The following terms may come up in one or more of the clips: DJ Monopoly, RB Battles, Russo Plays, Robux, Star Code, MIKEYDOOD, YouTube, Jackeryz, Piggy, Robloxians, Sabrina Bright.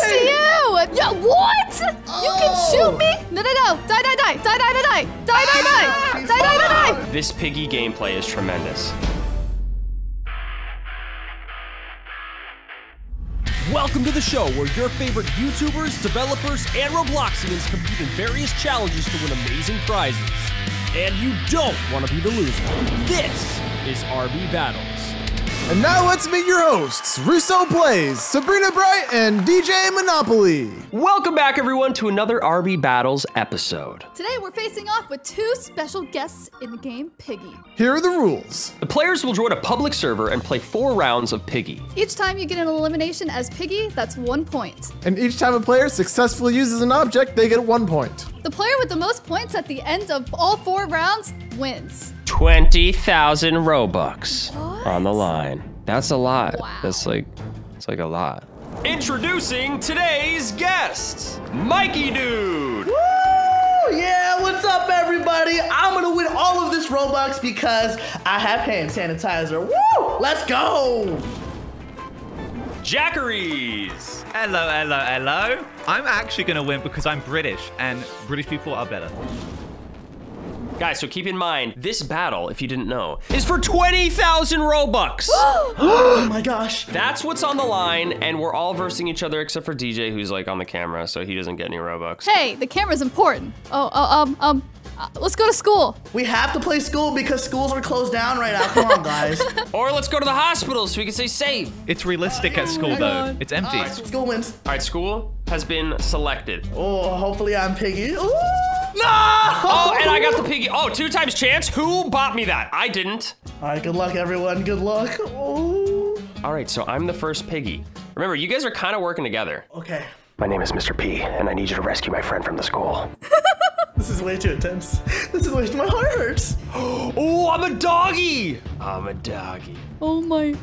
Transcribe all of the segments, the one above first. next to you! Yeah, what? Oh. You can shoot me? No, no, no. Die, die, die. Die, die, die, die. Die, die, die. Die, die, die, die. This Piggy gameplay is tremendous. Welcome to the show where your favorite YouTubers, developers, and Robloxians compete in various challenges to win amazing prizes. And you don't want to be the loser. This is RB Battles. And now let's meet your hosts, Russo Plays, Sabrina Bright, and DJ Monopoly. Welcome back, everyone, to another RB Battles episode. Today, we're facing off with two special guests in the game, Piggy. Here are the rules. The players will join a public server and play 4 rounds of Piggy. Each time you get an elimination as Piggy, that's 1 point. And each time a player successfully uses an object, they get 1 point. The player with the most points at the end of all 4 rounds wins. 20,000 Robux on the line. That's a lot. Wow. That's like a lot. Introducing today's guest, MIKEYDOOD. Woo! Yeah, what's up, everybody? I'm gonna win all of this Robux because I have hand sanitizer. Woo! Let's go! Jackeryz. Hello, hello, hello. I'm actually gonna win because I'm British and British people are better. Guys, so keep in mind, this battle, if you didn't know, is for 20,000 Robux. Oh my gosh. That's what's on the line, and we're all versing each other except for DJ, who's like on the camera, so he doesn't get any Robux. Hey, the camera's important. Let's go to school. We have to play school because schools are closed down right now. Come on, guys. Or let's go to the hospital so we can stay safe. It's realistic at school, though. It's empty. All right, school wins. All right, school has been selected. Oh, hopefully I'm Piggy. Ooh. No! Oh, and I got the Piggy. Oh, 2 times chance? Who bought me that? I didn't. All right, good luck, everyone. Good luck. Oh. All right, so I'm the first Piggy. Remember, you guys are kind of working together. Okay. My name is Mr. P, and I need you to rescue my friend from the school. This is way too intense. This is way too... My heart hurts. Oh, I'm a doggy. I'm a doggy. Oh, my...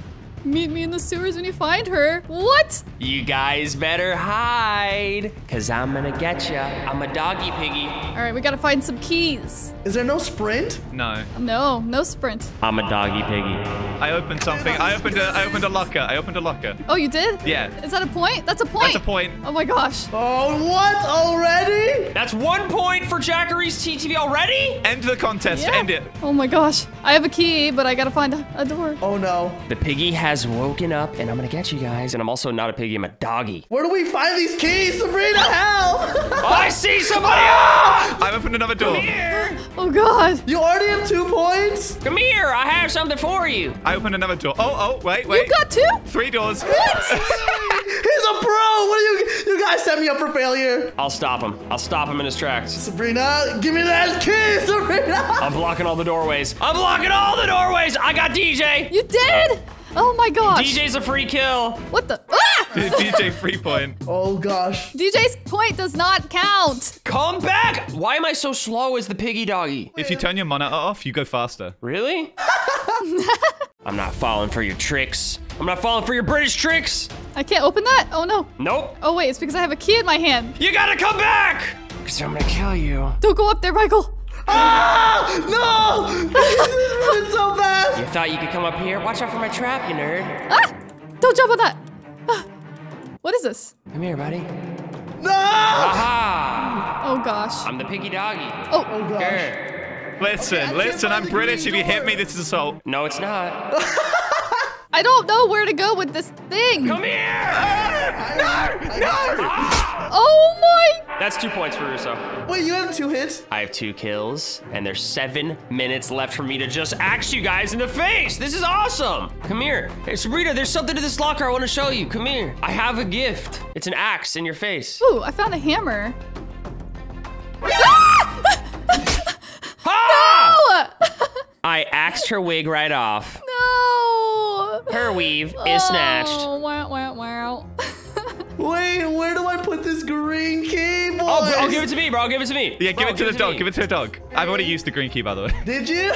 Meet me in the sewers when you find her. What? You guys better hide, because I'm going to get you. I'm a doggy Piggy. All right, we got to find some keys. Is there no sprint? No. No, no sprint. I'm a doggy Piggy. I opened something. I opened a locker. I opened a locker. Oh, you did? Yeah. Is that a point? That's a point. That's a point. Oh, my gosh. Oh, what? Already? That's 1 point for Jackeryz TTV already? End the contest. Yeah. End it. Oh, my gosh. I have a key, but I got to find a door. Oh, no. The Piggy has woken up, and I'm gonna get you guys. And I'm also not a Piggy, I'm a doggy. Where do we find these keys, Sabrina? Help! Oh, I see somebody! Oh! I've opened another door. Come here! Oh God! You already have 2 points? Come here! I have something for you. I opened another door. Oh, wait. You got 2? 3 doors. What? He's a pro. What are you guys set me up for failure? I'll stop him in his tracks. Sabrina, give me that key, Sabrina! I'm blocking all the doorways. I got DJ. You did? Oh my gosh. DJ's a free kill. What the? Ah! DJ free point. Oh gosh. DJ's point does not count. Come back. Why am I so slow as the Piggy doggy? If you turn your monitor off, you go faster. Really? I'm not falling for your tricks. I'm not falling for your British tricks. I can't open that? Oh no. Nope. Oh wait, it's because I have a key in my hand. You gotta come back. Because I'm gonna kill you. Don't go up there, Michael. Ah! No! It's so bad! You thought you could come up here? Watch out for my trap, you nerd. Ah! Don't jump on that! Ah. What is this? Come here, buddy. No! Aha! Oh, gosh. I'm the Piggy doggy. Oh gosh. Grr. Listen, I'm British. If you hit me, this is assault. No, it's not. I don't know where to go with this thing. Come here! No! Ah! Oh, my God! That's 2 points for Russo. Wait, you have 2 hits? I have 2 kills, and there's 7 minutes left for me to just axe you guys in the face. This is awesome. Come here. Hey, Sabrina, there's something to this locker I want to show you. Come here. I have a gift. It's an axe in your face. Ooh, I found a hammer. Ah! No! I axed her wig right off. No. Her weave is snatched. Oh, wow. Wait, where do I put this green key, boys? Oh, I'll give it to me, bro. Give it to me. Yeah, bro, give it to the dog. I've already used the green key, by the way. Did you?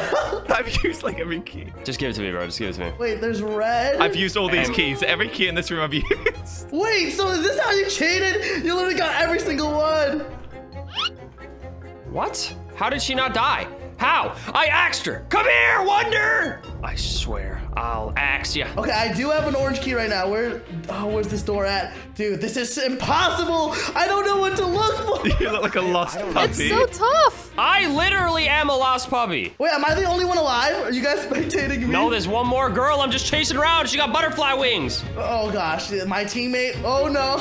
I've used, like, every key. Just give it to me, bro. Just give it to me. Wait, there's red? I've used all these keys. Every key in this room I've used. Wait, so is this how you cheated? You literally got every single one. What? How did she not die? How? I axed her. Come here, Wonder. I swear. I'll axe you. Okay, I do have an orange key right now. Where's this door at? Dude, this is impossible. I don't know what to look for. You look like a lost puppy. It's so tough. I literally am a lost puppy. Wait, am I the only one alive? Are you guys spectating me? No, there's one more girl I'm just chasing around. She got butterfly wings. Oh, gosh. My teammate. Oh, no.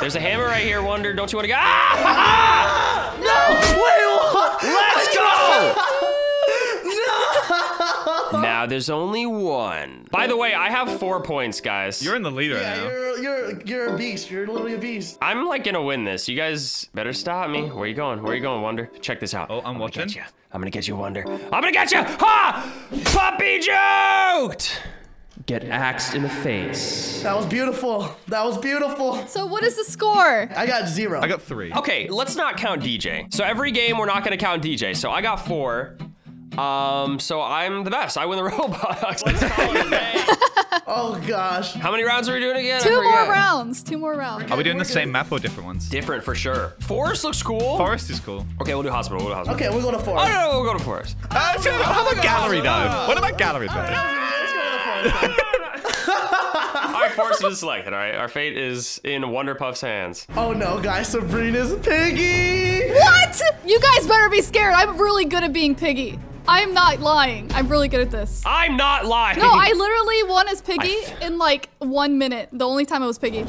There's a hammer right here, Wonder. Don't you want to go? Ah! No! Wait, what? Let's go! Now there's only one. By the way, I have 4 points, guys. You're in the lead right now. You're a beast. You're literally a beast. I'm like gonna win this. You guys better stop me. Where are you going? Where are you going, Wonder? Check this out. Oh, I'm watching. I'm gonna get you, Wonder. I'm gonna get you. Ha! Puppy joked. Get axed in the face. That was beautiful. That was beautiful. So what is the score? I got 0. I got 3. Okay, let's not count DJ. So every game we're not gonna count DJ. So I got 4. So I'm the best. I win the Robux. Let's call it a day. Oh gosh. How many rounds are we doing again? 2 more rounds. 2 more rounds. Are we doing the same map or different ones? Different for sure. Forest looks cool. Forest is cool. Okay, we'll do hospital. We'll do hospital. Okay, we'll go to forest. Oh no, we'll go to forest. What about gallery though? What about gallery though? Let's go to forest. All right, Forest is selected, all right? Our fate is in Wonder Puff's hands. Oh no, guys, Sabrina's Piggy! What? You guys better be scared. I'm really good at being Piggy. I'm not lying. I'm really good at this. I'm not lying. No, I literally won as Piggy in like 1 minute. The only time I was Piggy.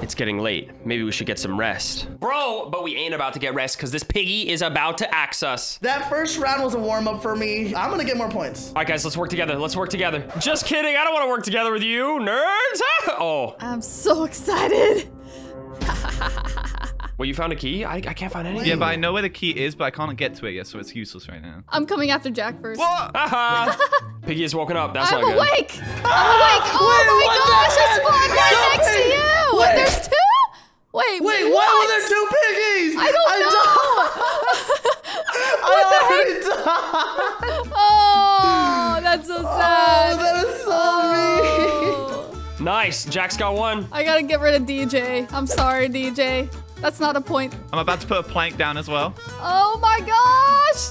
It's getting late. Maybe we should get some rest. Bro, but we ain't about to get rest because this Piggy is about to axe us. That first round was a warm-up for me. I'm gonna get more points. All right, guys, let's work together. Let's work together. Just kidding. I don't want to work together with you, nerds. Oh. I'm so excited. Well, you found a key? I can't find anything. Yeah, but I know where the key is, but I can't get to it yet, so it's useless right now. I'm coming after Jack first. Piggy has woken up. That's not good. I'm awake. I'm awake. Oh my gosh, I spawned right next to you. Wait. There's 2? Wait, why were there 2 Piggies? I don't know. I already died. Oh, that's so sad. Oh, that is so mean. Nice. Jack's got 1. I gotta get rid of DJ. I'm sorry, DJ. That's not a point. I'm about to put a plank down as well. Oh my gosh!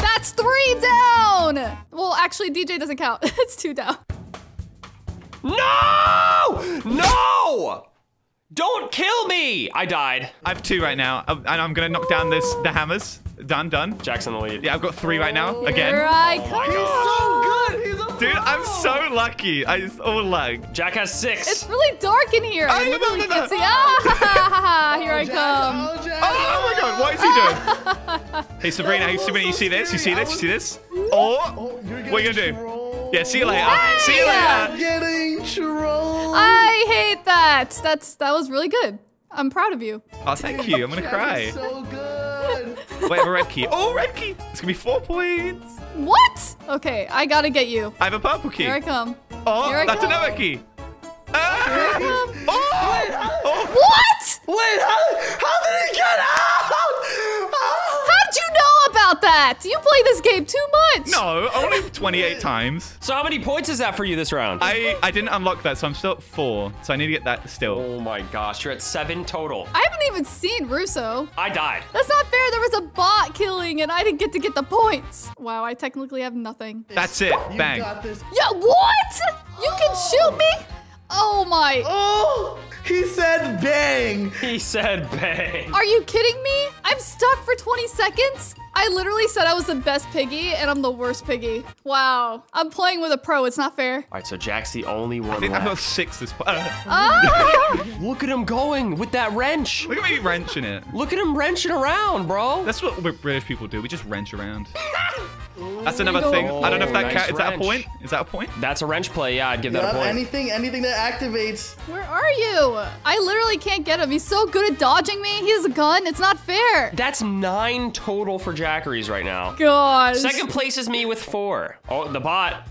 That's 3 down! Well, actually, DJ doesn't count. It's 2 down. No! No! Don't kill me! I died. I have 2 right now, and I'm gonna knock down the hammers. Done. Jack's in the lead. Yeah, I've got 3 right now, again. Here I come. He's so good! He's a Dude, I'm so lucky. It's all luck. Jack has 6. It's really dark in here. I really can't see. Ah, here I come. Oh my God, what is he doing? Hey, Sabrina, you see this? You see this? You see this? Oh, what are you gonna do? Yeah, see you later. Hey! See you later. I'm getting trolled. I hate that. That was really good. I'm proud of you. Oh, thank you. I'm gonna cry. So good. Wait, I have a red key. Oh, red key. It's gonna be 4 points. What? Okay, I gotta get you. I have a purple key. Here I come. Oh, that's another key. Ah! Here I come. Oh! Wait, what? Wait, how did he get out? How'd you know? About that, you play this game too much. No, only 28 times. So how many points is that for you this round? I didn't unlock that, so I'm still at 4. So I need to get that still. Oh my gosh, you're at 7 total. I haven't even seen Russo. I died. That's not fair. There was a bot killing, and I didn't get to get the points. Wow, I technically have nothing. That's it. Bang. You got this. Yeah. What? You can shoot me? Oh my. Oh. He said bang. He said bang. Are you kidding me? I'm stuck for 20 seconds. I literally said I was the best Piggy, and I'm the worst Piggy. Wow. I'm playing with a pro. It's not fair. All right, so Jack's the only one left. I got 6 this part. Look at him going with that wrench. Look at me wrenching it. Look at him wrenching around, bro. That's what British people do. We just wrench around. That's another thing. I don't know if that counts. Is that a point? Is that a point? That's a wrench play. Yeah, I'd give that a point. Anything that activates. Where are you? I literally can't get him. He's so good at dodging me. He has a gun. It's not fair. That's 9 total for Jackeryz right now. Gosh. Second place is me with 4. Oh, the bot.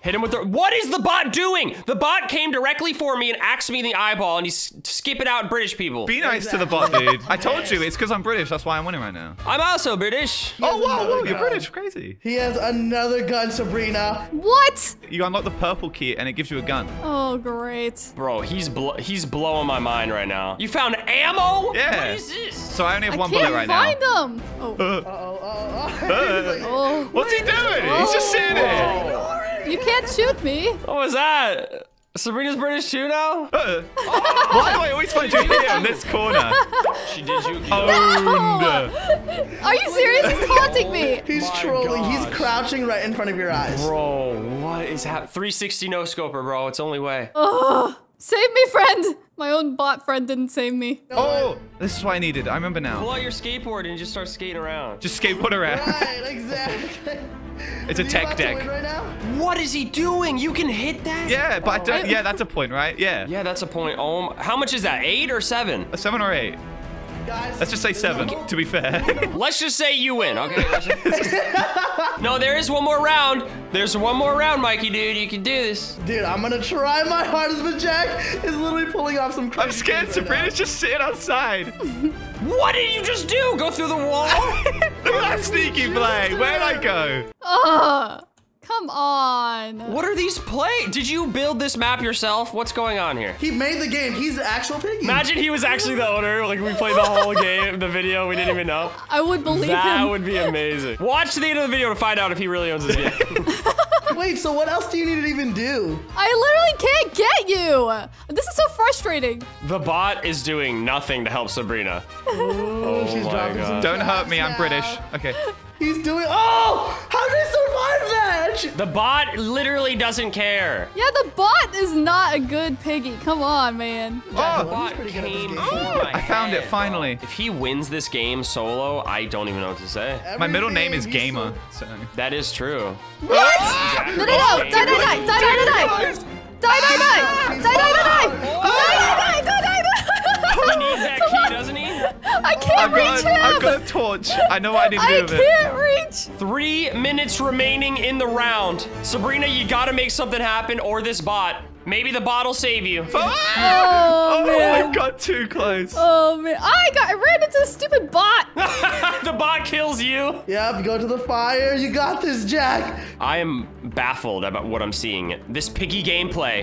Hit him with the, what is the bot doing? The bot came directly for me and axed me in the eyeball, and he's skipping out British people. Be nice to the bot, dude. I told you, it's because I'm British. That's why I'm winning right now. I'm also British. Oh, whoa, you're British, crazy. He has another gun, Sabrina. What? You unlock the purple key and it gives you a gun. Oh, great. Bro, he's blowing my mind right now. You found ammo? Yeah. What is this? So I only have 1 bullet right now. I can't find them. Oh. What's he doing? He's just sitting there. You can't shoot me. What was that? Sabrina's British too now? Oh, why do I always find Julia on this corner? She did you. No! Are you serious? He's haunting me. He's trolling. Gosh. He's crouching right in front of your eyes. Bro, what is happening? 360 no scoper, bro. It's only way. Oh, save me, friend. My own bot friend didn't save me. Oh, this is what I needed. I remember now. Pull out your skateboard and just start skating around. Just skateboard around. Right, exactly. It's a tech deck. Right, what is he doing? You can hit that? Yeah, but I don't, yeah, that's a point, right? Yeah. Yeah, that's a point. Oh, how much is that? 8 or 7? 7 or 8. Guys, let's just say 7, to be fair. Let's just say you win, okay? No, there is one more round. There's one more round, Mikey, dude. You can do this. Dude, I'm gonna try my hardest, but Jack is literally pulling off some crazy. I'm scared. Sabrina's right just sitting outside. What did you just do? Go through the wall? Look at that sneaky play. Where'd I go? Ugh. Come on. What are these plays? Did you build this map yourself? What's going on here? He made the game. He's the actual Piggy. Imagine he was actually the owner. Like, we played the whole game, the video. We didn't even know. I would believe him. That would be amazing. Watch the end of the video to find out if he really owns this game. Wait, so what else do you need to even do? I literally can't get you. This is so frustrating. The bot is doing nothing to help Sabrina. Ooh, oh, she's dropping some. Don't hurt me. I'm British. Okay. He's doing. Oh, how did he survive that? The bot literally doesn't care. Yeah, the bot is not a good Piggy. Come on, man. Oh, the bot came. I found it finally. If he wins this game solo, I don't even know what to say. My middle name is Gamer. So. That is true. What? Exactly. No, no, no! Die! He needs that key, doesn't he? I can't reach him! I've got a torch. I know what I need to do with it. I can't reach! 3 minutes remaining in the round. Sabrina, you gotta make something happen or this bot. Maybe the bot will save you. Oh, man. I got too close. Oh, man. I ran into the stupid bot. The bot kills you. Yep, go to the fire. You got this, Jack. I am baffled about what I'm seeing. This Piggy gameplay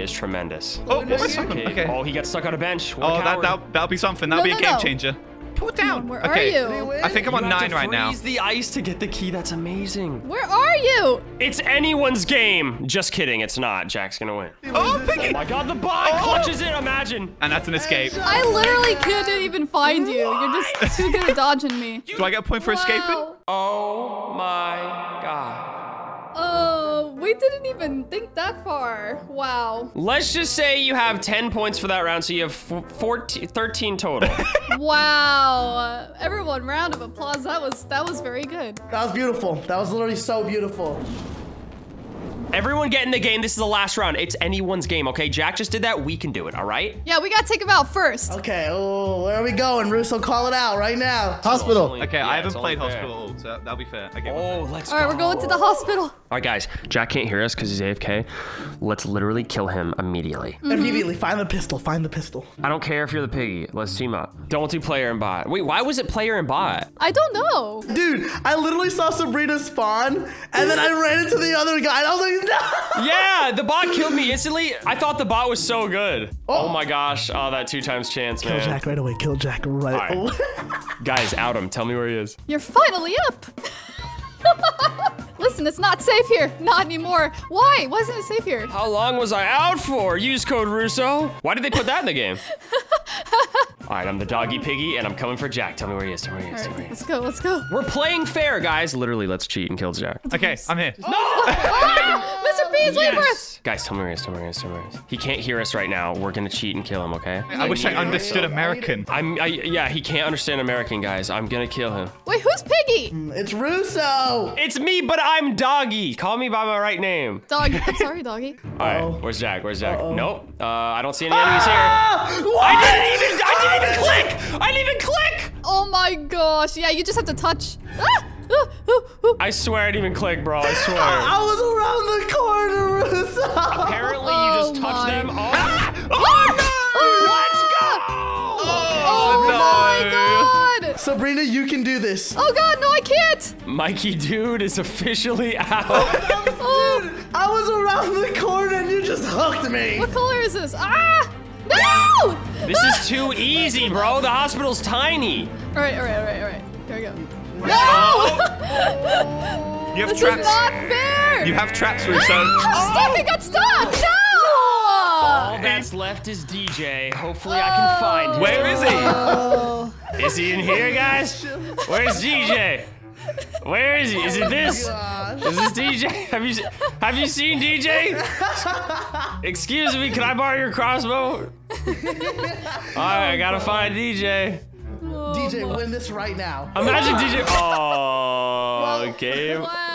is tremendous. Oh, what was something? Okay. Oh, he got stuck on a bench. What a coward. That'll be something. That'll be a game changer. Put down. Where are you? I think I'm on 9 right now. Freeze the ice to get the key. That's amazing. Where are you? It's anyone's game. Just kidding. It's not. Jack's gonna win. Oh, Piggy! Oh my God, the bot clutches it. Imagine. And that's an escape. I literally couldn't even find you. You're just too good at dodging me. Do I get a point for escaping? Oh my God. Oh, we didn't even think that far. Wow. Let's just say you have 10 points for that round, so you have 13 total. Wow. Everyone, round of applause. That was very good. That was beautiful. That was literally so beautiful. Everyone get in the game. This is the last round. It's anyone's game, okay? Jack just did that. We can do it, all right? Yeah, we got to take him out first. Okay, oh, where are we going? Russo, call it out right now. Hospital. Okay, yeah, I haven't played Hospital, so that'll be fair. Okay, let's go. All right, we're going to the hospital. All right, guys, Jack can't hear us because he's AFK. Let's literally kill him immediately. Immediately. Find the pistol. Find the pistol. I don't care if you're the Piggy. Let's team up. Don't do player and bot. Wait, why was it player and bot? I don't know. Dude, I literally saw Sabrina spawn, and then I ran into the other guy. And I was like, no. Yeah, the bot killed me instantly. I thought the bot was so good. Oh my gosh. Oh, that 2x chance, man. Kill Jack right away. Kill Jack right away. Guys, out him. Tell me where he is. You're finally up. Listen, it's not safe here. Not anymore. Why? Why isn't it safe here? How long was I out for? Use code Russo. Why did they put that in the game? All right, I'm the doggy Piggy, and I'm coming for Jack. Tell me where he is. Tell me where he is. All right, let's go. Let's go. We're playing fair, guys. Literally, let's cheat and kill Jack. Okay, I'm here. No! Mr. B is waiting for us. Guys, tell me where he is. Tell me where he is. Tell me where he is. He can't hear us right now. We're going to cheat and kill him, okay? I wish I understood American. Yeah, he can't understand American, guys. I'm going to kill him. Wait, who's Piggy? It's Russo. It's me, but I'm Doggy. Call me by my right name. Doggy. I'm sorry, Doggy. All right, where's Jack? Where's Jack? Nope. I don't see any enemies here. What? I didn't even click! Oh my gosh. Yeah, you just have to touch. Ah! I swear I didn't even click, bro. I swear. I was around the corner, Russo. Apparently, you just touched them. Oh no! Let's go! Oh my God! Sabrina, you can do this. Oh God, no, I can't. MIKEYDOOD is officially out. Dude, I was around the corner and you just hooked me. What color is this? Ah! No! This is too easy, bro. The hospital's tiny. All right. Here we go. No! You have this traps. Is not fair. You have traps, Russo. I got stuck. No! All that's left is DJ. Hopefully I can find him. Where is he? Is he in here, guys? Where's DJ? Where is he? Is it this? Is this DJ? Have you seen DJ? Excuse me, can I borrow your crossbow? Alright, I gotta find DJ. DJ, win this right now. Imagine DJ. Oh, okay. Wow.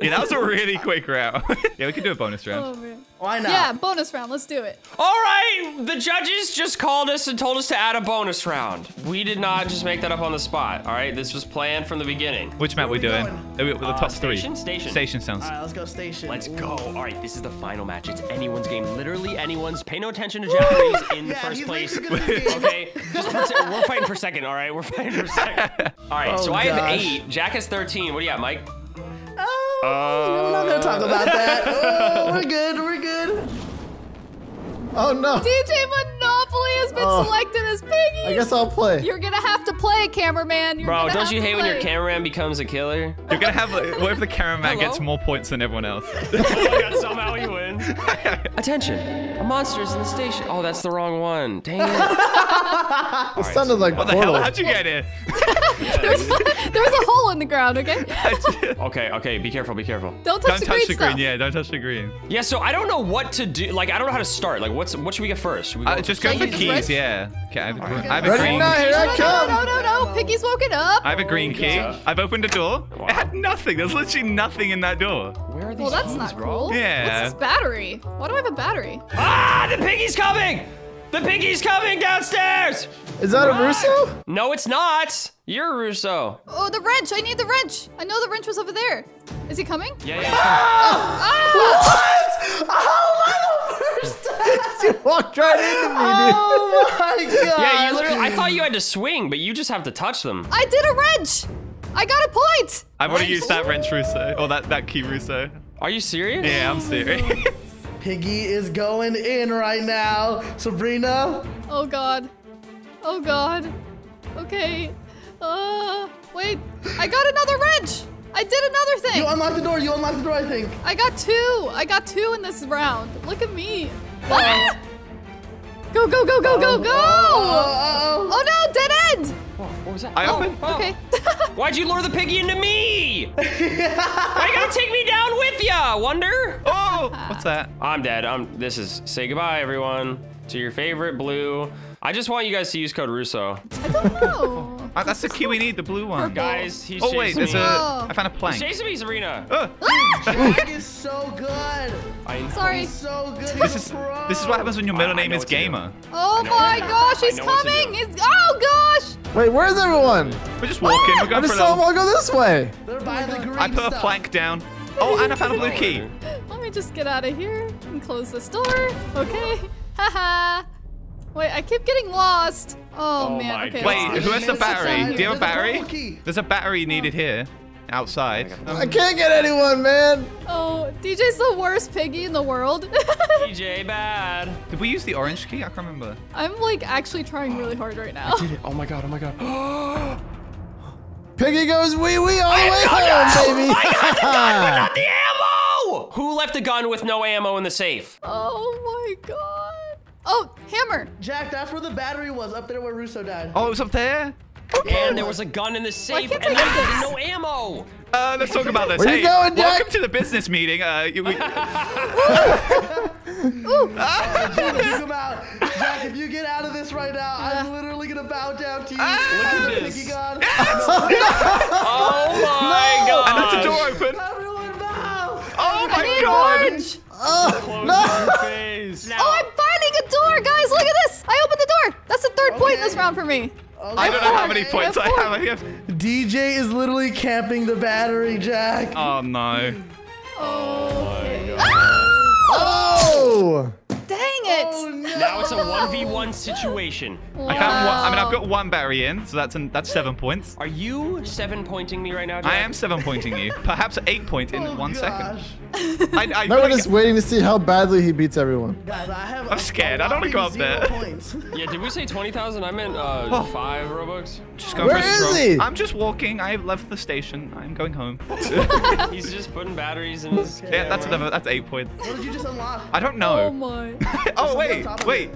Yeah, that was a really quick round. Yeah, we could do a bonus round. Oh, man. Why not? Yeah, bonus round. Let's do it. All right. The judges just called us and told us to add a bonus round. We did not just make that up on the spot. All right. This was planned from the beginning. Which map are we doing? The top station, three. Station sounds. All right, let's go station. Let's go. All right. This is the final match. It's anyone's game. Literally anyone's. Pay no attention to Jackeryz in the first place. Okay. Just we're fighting for second. All right. We're fighting for second. All right. So gosh. I have 8. Jack has 13. What do you got, Mike? We're not gonna talk about that. We're good. We're good. Oh no! DJ Monopoly has been selected as Piggy. I guess I'll play. You're gonna have to play, cameraman. Bro, don't you hate when your cameraman becomes a killer? You're gonna have. Like, what if the cameraman gets more points than everyone else? Oh my God! Somehow he wins. Attention! A monster is in the station. Oh, that's the wrong one. Dang it! It sounded like what the hell? How'd you get here? There was a hole in the ground, okay? Okay, be careful, be careful. Don't touch the green stuff. Yeah, don't touch the green. Yeah, so I don't know what to do. Like, I don't know how to start. Like, what should we get first? Should we go just go for keys, yeah. Okay, I have a green. I have a green. No, Piggy's woken up. I have a green key. Yeah. I've opened a door. Wow. It had nothing. There's literally nothing in that door. Where are these keys, that's not cool. Yeah. What's this battery? Why do I have a battery? Ah, the Piggy's coming! The Piggy's coming downstairs! Is that a Russo? No, it's not. You're Russo. Oh, the wrench. I need the wrench. I know the wrench was over there. Is he coming? Yeah, yeah. He's coming. What? Oh, my first time. You walked right into me, dude. Oh, my God. Yeah, you literally, I thought you had to swing, but you just have to touch them. I did a wrench. I got a point. I've already used that wrench, Russo. Or that key, Russo. Are you serious? Yeah, I'm serious. Piggy is going in right now. Sabrina. Oh, God. Oh, God. Okay. Wait. I got another wrench. I did another thing. You unlocked the door, I think. I got two in this round. Look at me. Ah! Go, go, go, go, go, go. Oh, no. Dead end. Whoa, what was that? I opened. Okay. Why'd you lure the Piggy into me? Why you gotta take me down with ya, Wonder? Oh, what's that? I'm dead. This is say goodbye, everyone, to your favorite blue. I just want you guys to use code Russo. I don't know. That's the key we need, the blue one. Purple. Guys, he's chasing me. I found a plank. He's chasing me, Sabrina. Jack is so good. I'm sorry. He's so good. This is what happens when your middle name is Gamer. Oh my gosh, he's coming. Oh gosh. Wait, where's everyone? We're just walking. We're going for a little. I just saw them all go this way. They're by the green I put a plank down. Oh, and I found a blue key. Let me just get out of here and close this door. Okay. Haha. Wait, I keep getting lost. Oh man. Okay. Wait, who has the battery? Do you have a battery? There's a battery needed here, outside. I can't get anyone, man. Oh, DJ's the worst Piggy in the world. DJ bad. Did we use the orange key? I can't remember. I'm like actually trying really hard right now. I did it. Oh my God, oh my God. Piggy goes wee-wee all the way home, baby. I got the gun, but not the ammo. Who left the gun with no ammo in the safe? Oh my God. Oh, hammer. Jack, that's where the battery was, up there where Russo died. Oh, it was up there? And there was a gun in the safe, and there's no ammo. Let's talk about this. Where you going, Jack? Welcome to the business meeting. Jack, if you get out of this right now, I'm literally going to bow down to you. Look at this. Yes! Oh, my God. And that's a door open. Everyone bow. Oh, my God. Oh, no. Oh, I'm door, guys, look at this! I opened the door! That's the third point in this round for me. Okay. I don't know how many points I have. DJ is literally camping the battery, Jack. Oh, no. Oh! Dang it! Oh, no. Now it's a 1-1. 1v1 situation. Wow. I've got one berry in, so that's 7 points. Are you 7-pointing me right now, Jack? I am 7-pointing you. Perhaps 8 points in one second. No one is waiting to see how badly he beats everyone. Guys, I'm scared. I don't want to go up there. Yeah, did we say 20,000? I meant 5 Robux. Just go Where is he? I'm just walking. I have left the station. I'm going home. He's just putting batteries in his. Yeah, that's 8 points. What did you just unlock? I don't know. Oh my. Oh wait.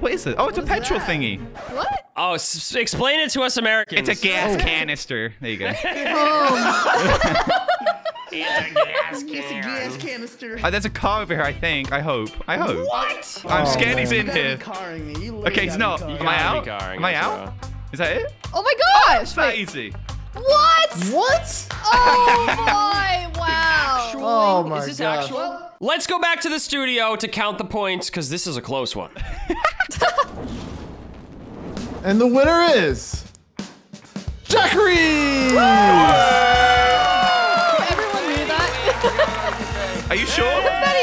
What is it? Oh, it's a petrol thingy. What? Oh, explain it to us Americans. It's a gas canister. There you go. It's a gas canister. It's a gas canister. Oh, there's a car over here, I think. I hope. What? I'm scared he's in here. Okay, he's not. Am I out? Am I out? Is that it? Oh my gosh! It's that easy. What? What? Oh my! Wow. Oh my gosh. Is this actual? Let's go back to the studio to count the points, because this is a close one. And the winner is... Jackeryz! Everyone knew that. Are you sure? Everybody,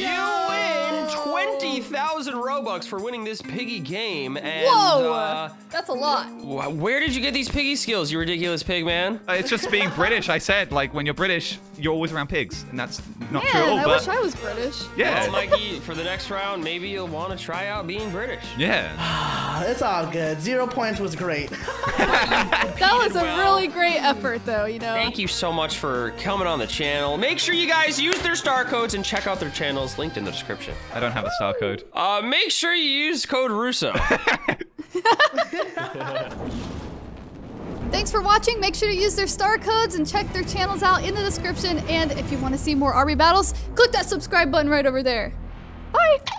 yes! You win 20,000 Robux for winning this Piggy game, and... Whoa! That's a lot. Where did you get these Piggy skills, you ridiculous pig man? It's just being British. I said, like, when you're British, you're always around pigs, and that's not true. Man, I wish I was British. Yeah. Well, Mikey, for the next round, maybe you'll want to try out being British. Yeah. It's all good. 0 points was great. That was a really great effort, though, you know. Thank you so much for coming on the channel. Make sure you guys use their star codes and check out their channels linked in the description. I don't have a star code. Make sure you use code Russo. Thanks for watching. Make sure to use their star codes and check their channels out in the description. And if you want to see more RB Battles, click that subscribe button right over there. Bye!